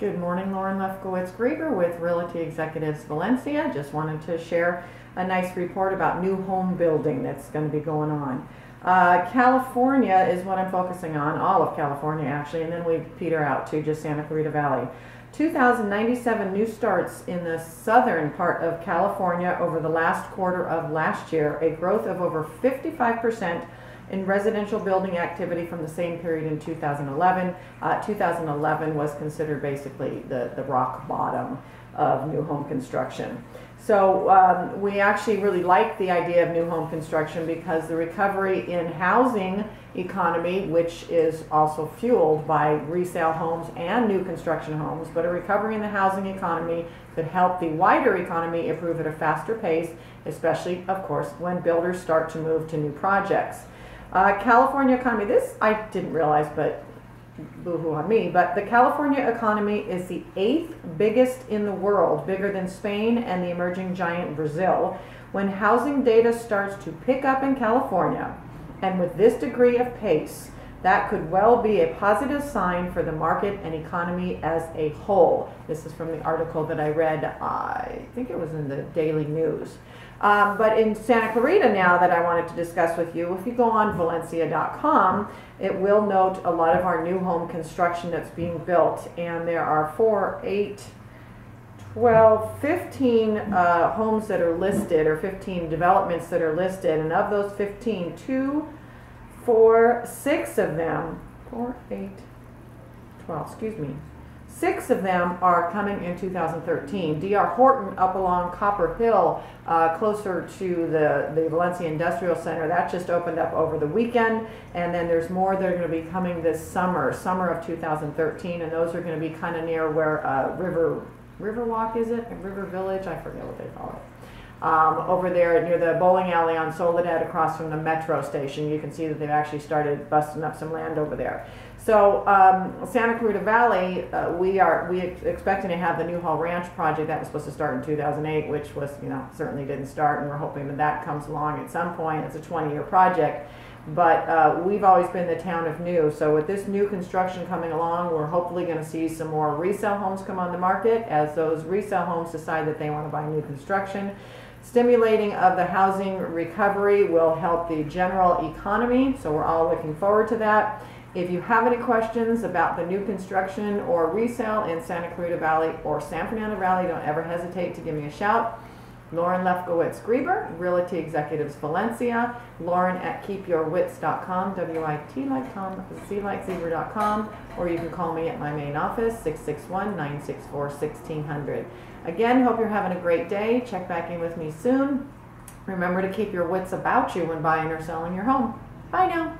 Good morning, Lauren Lefkowitz Greber with Realty Executives Valencia. Just wanted to share a nice report about new home building that's going to be going on. California is what I'm focusing on, all of California actually, and then we peter out to just Santa Clarita Valley. 2,097 new starts in the southern part of California over the last quarter of last year, a growth of over 55% in residential building activity from the same period in 2011. 2011 was considered basically the rock bottom of new home construction. So we actually really like the idea of new home construction because the recovery in housing economy, which is also fueled by resale homes and new construction homes, but a recovery in the housing economy could help the wider economy improve at a faster pace, especially, of course, when builders start to move to new projects. California economy, this I didn't realize, but boo-hoo on me, but the California economy is the 8th biggest in the world, bigger than Spain and the emerging giant Brazil. When housing data starts to pick up in California, and with this degree of pace, that could well be a positive sign for the market and economy as a whole. This is from the article that I read, I think it was in the Daily News. But in Santa Clarita now that I wanted to discuss with you, if you go on Valencia.com, it will note a lot of our new home construction that's being built. And there are 15 homes that are listed, or 15 developments that are listed. And of those 15, 6 of them are coming in 2013. D.R. Horton up along Copper Hill, closer to the Valencia Industrial Center. That just opened up over the weekend. And then there's more that are going to be coming this summer of 2013. And those are going to be kind of near where Riverwalk, is it? River Village? I forget what they call it. Over there near the bowling alley on Soledad across from the metro station. You can see that they've actually started busting up some land over there. So Santa Clarita Valley, we are expecting to have the Newhall Ranch project that was supposed to start in 2008, which was, you know, certainly didn't start, and we're hoping that that comes along at some point. It's a 20-year project. But we've always been the town of new, so with this new construction coming along, we're hopefully going to see some more resale homes come on the market as those resale homes decide that they want to buy new construction. Stimulating of the housing recovery will help the general economy, so we're all looking forward to that. If you have any questions about the new construction or resale in Santa Clarita Valley or San Fernando Valley, don't ever hesitate to give me a shout. Lauren Lefkowitz Greber, Realty Executives Valencia, Lauren at keepyourwits.com, W-I-T like Tom, Z like Zebra.com, or you can call me at my main office, 661-964-1600. Again, hope you're having a great day. Check back in with me soon. Remember to keep your wits about you when buying or selling your home. Bye now.